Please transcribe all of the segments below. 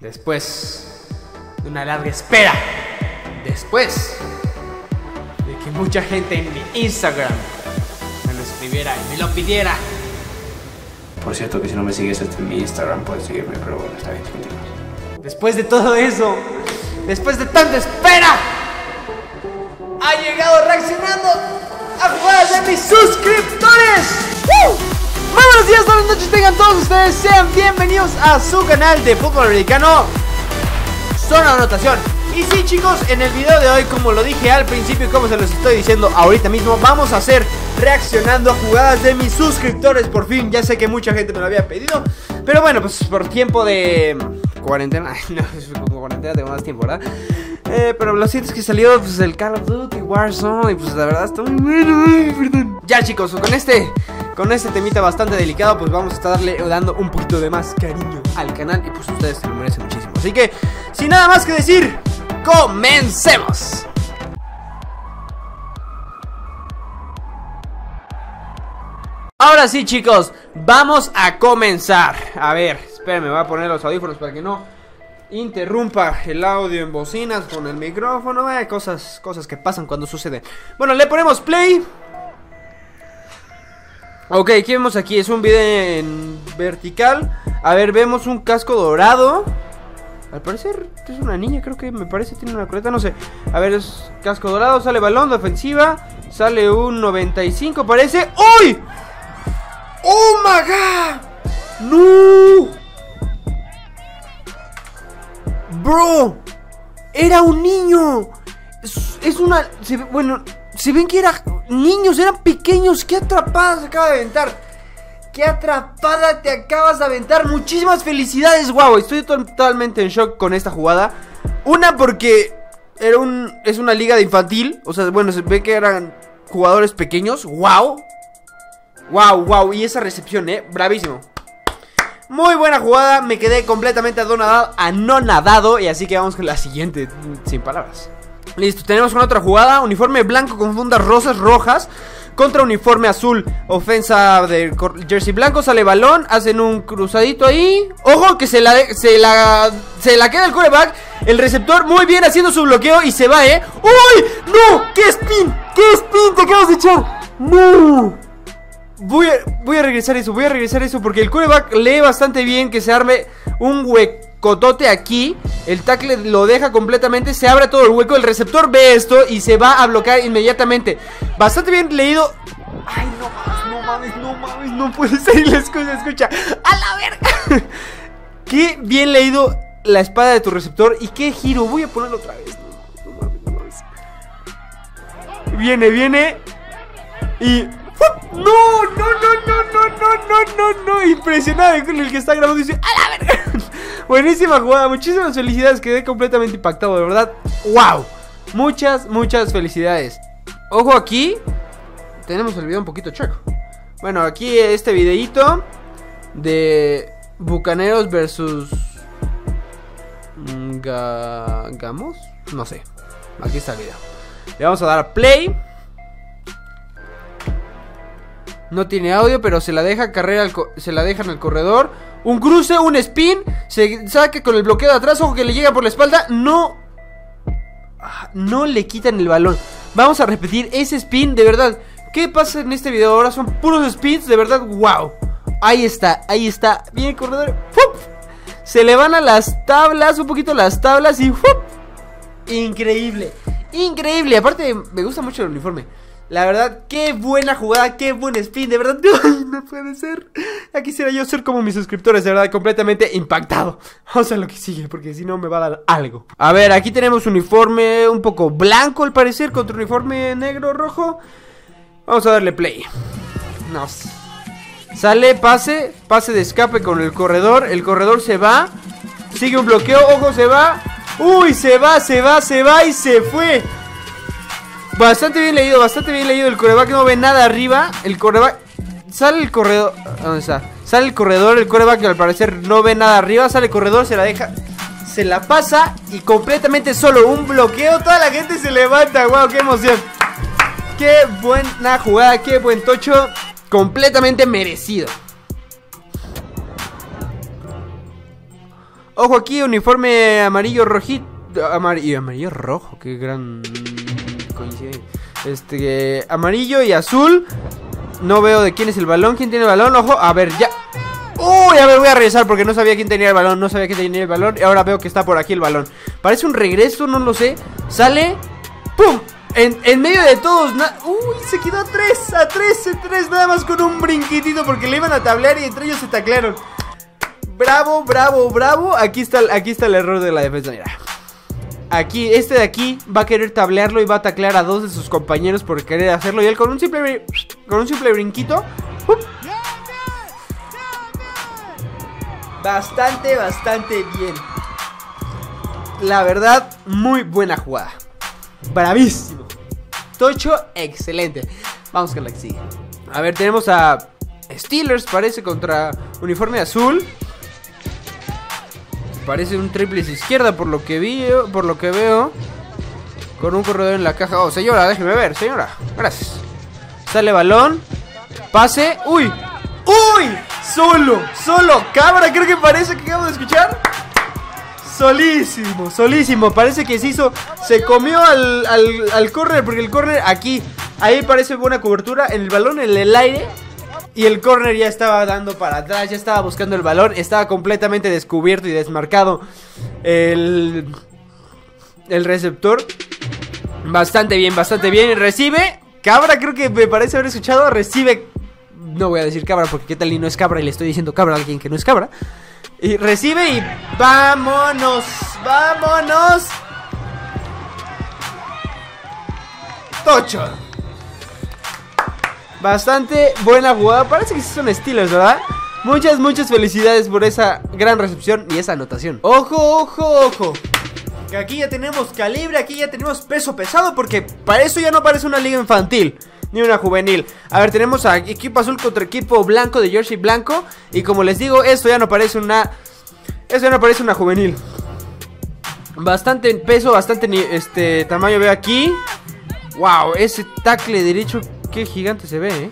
Después de una larga espera, después de que mucha gente en mi Instagram me lo escribiera y me lo pidiera. Por cierto, que si no me sigues en mi Instagram puedes seguirme, pero bueno, está bien, continuamos. Después de todo eso, después de tanta espera, ha llegado Reaccionando a jugadas de mis suscriptores. Muy buenos días, buenas noches tengan todos ustedes. Sean bienvenidos a su canal de fútbol americano, Zona de Anotación. Y sí, chicos, en el video de hoy, como lo dije al principio y como se los estoy diciendo ahorita mismo, vamos a hacer reaccionando a jugadas de mis suscriptores. Por fin, ya sé que mucha gente me lo había pedido, pero bueno, pues por tiempo de cuarentena, no, como cuarentena tengo más tiempo, ¿verdad? Pero lo cierto es que salió pues el Call of Duty Warzone y pues la verdad está muy bueno, ay, perdón. Ya, chicos, con este temita bastante delicado, pues vamos a estarle dando un poquito de más cariño al canal y pues ustedes se lo merecen muchísimo. Así que, sin nada más que decir, ¡comencemos! Ahora sí, chicos, vamos a comenzar. A ver, espérenme, voy a poner los audífonos para que no interrumpa el audio en bocinas con el micrófono. Vaya, cosas que pasan cuando suceden. Bueno, le ponemos play. Ok, ¿qué vemos aquí? Es un video en vertical. A ver, vemos un casco dorado. Al parecer es una niña, creo que me parece, tiene una coleta, no sé. A ver, es casco dorado, sale balón de ofensiva. Sale un 95, parece. ¡Uy! ¡Oh, my God! ¡No! ¡Bro! ¡Era un niño! Es una... bueno, se ven que era... niños, eran pequeños. Qué atrapada se acaba de aventar. Qué atrapada te acabas de aventar. Muchísimas felicidades, guau. Estoy totalmente en shock con esta jugada. Una porque era es una liga de infantil. O sea, bueno, se ve que eran jugadores pequeños. Wow. Wow, wow. Y esa recepción, bravísimo. Muy buena jugada. Me quedé completamente anonadado. Y así que vamos con la siguiente. Sin palabras. Listo, tenemos una otra jugada, uniforme blanco con fundas rosas rojas contra uniforme azul, ofensa de jersey blanco, sale balón, hacen un cruzadito ahí, ojo que se la queda el quarterback, el receptor muy bien haciendo su bloqueo y se va, ¡uy! ¡No! ¡Qué spin te acabas de echar! ¡No! Voy a regresar eso, porque el quarterback lee bastante bien que se arme un huecotote aquí. El tackle lo deja completamente, se abre todo el hueco, el receptor ve esto y se va a bloquear inmediatamente. Bastante bien leído. Ay, no mames, no puede ser, escucha. A la verga. Qué bien leído la espada de tu receptor y qué giro, voy a ponerlo otra vez. No mames. Viene y... No, impresionante con el que está grabando y dice, ¡a la verga! Buenísima jugada, muchísimas felicidades, quedé completamente impactado, de verdad. ¡Wow! Muchas felicidades. Ojo aquí, tenemos el video un poquito chueco. Bueno, aquí este videito de Bucaneros versus Gamos, no sé. Aquí está el video. Le vamos a dar a play. No tiene audio, pero se la deja en el corredor. Un cruce, un spin. Se saca con el bloqueo de atrás. Ojo que le llega por la espalda. No le quitan el balón. Vamos a repetir ese spin, de verdad. ¿Qué pasa en este video ahora? Son puros spins, de verdad, wow. Ahí está, viene el corredor. ¡Fup! Se le van a las tablas, un poquito las tablas y ¡fup! Increíble, aparte me gusta mucho el uniforme. La verdad, qué buena jugada, qué buen spin, de verdad, no puede ser. Ya quisiera yo ser como mis suscriptores, de verdad, completamente impactado. Vamos a lo que sigue, porque si no me va a dar algo. A ver, aquí tenemos uniforme un poco blanco al parecer, contra uniforme negro, rojo. Vamos a darle play. Nos sale, pase de escape con el corredor se va. Sigue un bloqueo, ojo, se va. Uy, se va y se fue. Bastante bien leído, el quarterback no ve nada arriba. El quarterback, sale el corredor. ¿Dónde está? Sale el corredor, el quarterback al parecer no ve nada arriba. Sale el corredor, se la deja, se la pasa y completamente solo un bloqueo, toda la gente se levanta. Wow, qué emoción. Qué buena jugada, qué buen tocho, completamente merecido. Ojo aquí, uniforme amarillo rojito. Amarillo rojo, qué gran coincidencia. Amarillo y azul. No veo de quién es el balón. ¿Quién tiene el balón? Ojo, a ver, ya. Uy, a ver, voy a regresar porque no sabía quién tenía el balón. Y ahora veo que está por aquí el balón. Parece un regreso, no lo sé. Sale, pum, en medio de todos. Uy, se quedó a 3, nada más con un brinquitito, porque le iban a tablear y entre ellos se taclearon. Bravo, bravo, bravo. Aquí está el error de la defensa, mira. Aquí, este de aquí va a querer tablearlo y va a taclear a dos de sus compañeros por querer hacerlo. Y él con un simple brinquito. Bastante bien. La verdad, muy buena jugada. Bravísimo. Tocho, excelente. Vamos con la que sigue. A ver, tenemos a Steelers, parece, contra uniforme azul. Parece un triple izquierda por lo que vi, por lo que veo. Con un corredor en la caja. Oh, señora, déjeme ver, señora. Gracias. Sale balón. Pase. ¡Uy! ¡Uy! Solo. Cabra, creo que parece que acabo de escuchar. Solísimo. Parece que se hizo. Se comió al córner. Porque el córner aquí. Ahí parece buena cobertura. El balón en el aire. Y el córner ya estaba dando para atrás, ya estaba buscando el balón, estaba completamente descubierto y desmarcado el receptor. Bastante bien, recibe, Cabra, creo que me parece haber escuchado, recibe, no voy a decir Cabra porque qué tal y no es Cabra y le estoy diciendo Cabra a alguien que no es Cabra. Y recibe y vámonos. Tocho. Bastante buena jugada, parece que sí son Steelers, ¿verdad? Muchas felicidades por esa gran recepción y esa anotación. Ojo, que aquí ya tenemos calibre, aquí ya tenemos peso pesado, porque para eso ya no parece una liga infantil, ni una juvenil. A ver, tenemos a equipo azul contra equipo blanco de jersey blanco. Y como les digo, esto ya no parece una juvenil. Bastante peso, bastante tamaño veo aquí. Wow, ese tackle derecho. Qué gigante se ve,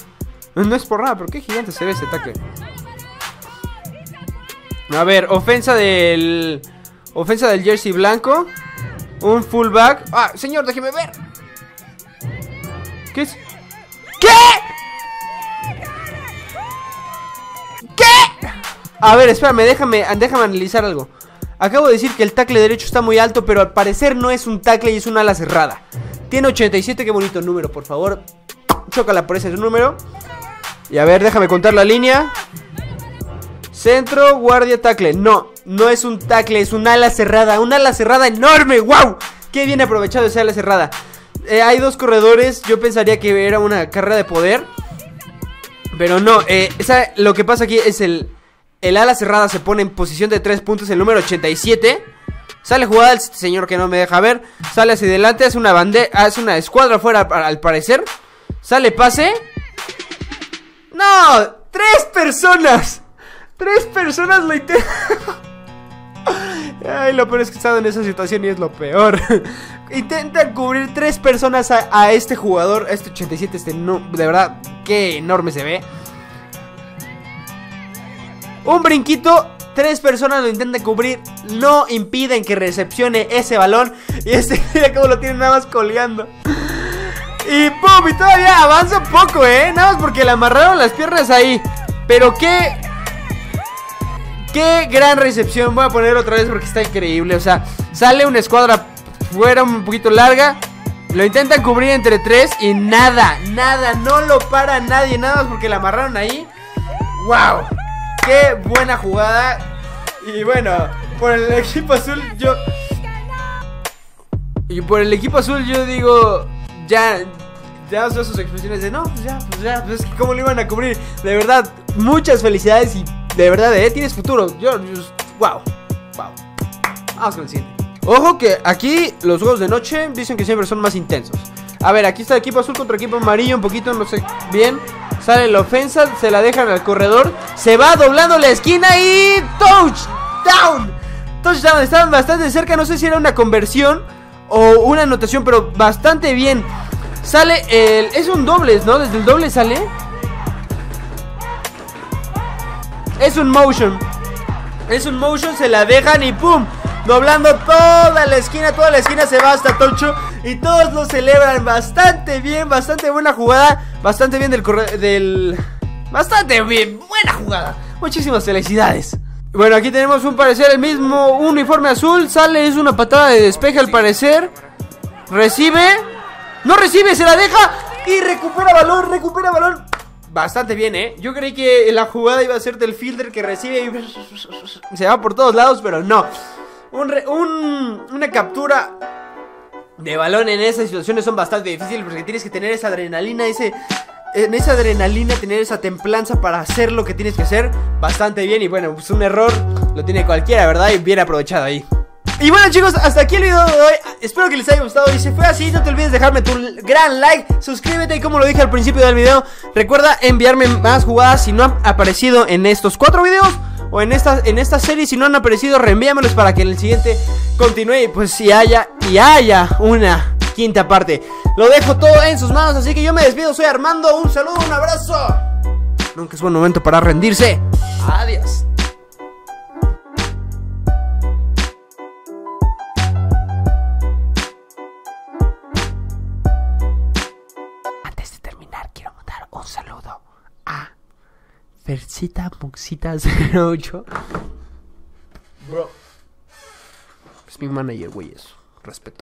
No es por nada, pero qué gigante se ve ese tackle. A ver, ofensa del jersey blanco. Un fullback. Ah, señor, déjeme ver. ¿Qué es? ¿Qué? A ver, espérame, déjame analizar algo. Acabo de decir que el tackle derecho está muy alto, pero al parecer no es un tackle y es un ala cerrada. Tiene 87, qué bonito número, por favor. Chócala por ese número. Y a ver, déjame contar la línea. Centro, guardia, tackle. No es un tackle, es un ala cerrada. Un ala cerrada enorme, wow. Qué bien aprovechado esa ala cerrada. Hay dos corredores, yo pensaría que era una carrera de poder, pero no, lo que pasa aquí es el ala cerrada se pone en posición de 3 puntos, el número 87. Sale jugada el señor que no me deja ver. Sale hacia adelante, hace una escuadra afuera al parecer. Sale pase. ¡No! ¡Tres personas lo intentan! Ay, lo peor es que he estado en esa situación y es lo peor. Intentan cubrir 3 personas a este jugador, a este 87, no, de verdad, qué enorme se ve. Un brinquito, 3 personas lo intentan cubrir, no impiden que recepcione ese balón. Y mira cómo lo tienen nada más colgando. Y pum, y todavía avanza un poco, nada más porque le amarraron las piernas ahí. Pero qué gran recepción. Voy a poner otra vez porque está increíble. O sea, sale una escuadra fuera un poquito larga. Lo intentan cubrir entre 3 y nada, no lo para nadie. Nada más porque le amarraron ahí. Wow, qué buena jugada. Y bueno, por el equipo azul yo digo... Ya usó sus expresiones de no, pues es que cómo lo iban a cubrir. De verdad, muchas felicidades. Y de verdad, tienes futuro. Wow. Vamos con el siguiente. Ojo que aquí los juegos de noche dicen que siempre son más intensos. A ver, aquí está equipo azul contra equipo amarillo. Un poquito, no sé bien. Sale la ofensa, se la dejan al corredor. Se va doblando la esquina y... Touchdown, estaban bastante cerca, no sé si era una conversión o una anotación, pero bastante bien. Sale el... Es un doble, ¿no? Desde el doble sale. Es un motion. Es un motion, se la dejan y ¡pum! Doblando toda la esquina se va hasta Tocho. Y todos lo celebran bastante bien, bastante buena jugada. Bastante bien del bastante bien, buena jugada. Muchísimas felicidades. Bueno, aquí tenemos un parecer el mismo uniforme azul. Sale, es una patada de despeje al parecer. Recibe. No recibe, se la deja. Y recupera balón, recupera balón. Bastante bien, ¿eh? Yo creí que la jugada iba a ser del fielder que recibe y se va por todos lados, pero no. Una captura de balón en esas situaciones son bastante difíciles porque tienes que tener esa adrenalina, tener esa templanza para hacer lo que tienes que hacer bastante bien. Y bueno, pues un error lo tiene cualquiera, ¿verdad? Y bien aprovechado ahí. Y bueno, chicos, hasta aquí el video de hoy. Espero que les haya gustado. Y si fue así, no te olvides dejarme tu gran like, suscríbete y, como lo dije al principio del video, recuerda enviarme más jugadas si no han aparecido en estos 4 videos o en esta serie. Si no han aparecido, reenvíamelos para que en el siguiente continúe y pues si haya una quinta parte. Lo dejo todo en sus manos, así que yo me despido. Soy Armando, un saludo, un abrazo. Nunca es buen momento para rendirse. Adiós. Antes de terminar, quiero mandar un saludo a Fercita Muxita 08. Bro, es mi manager, güey, eso. Respeto.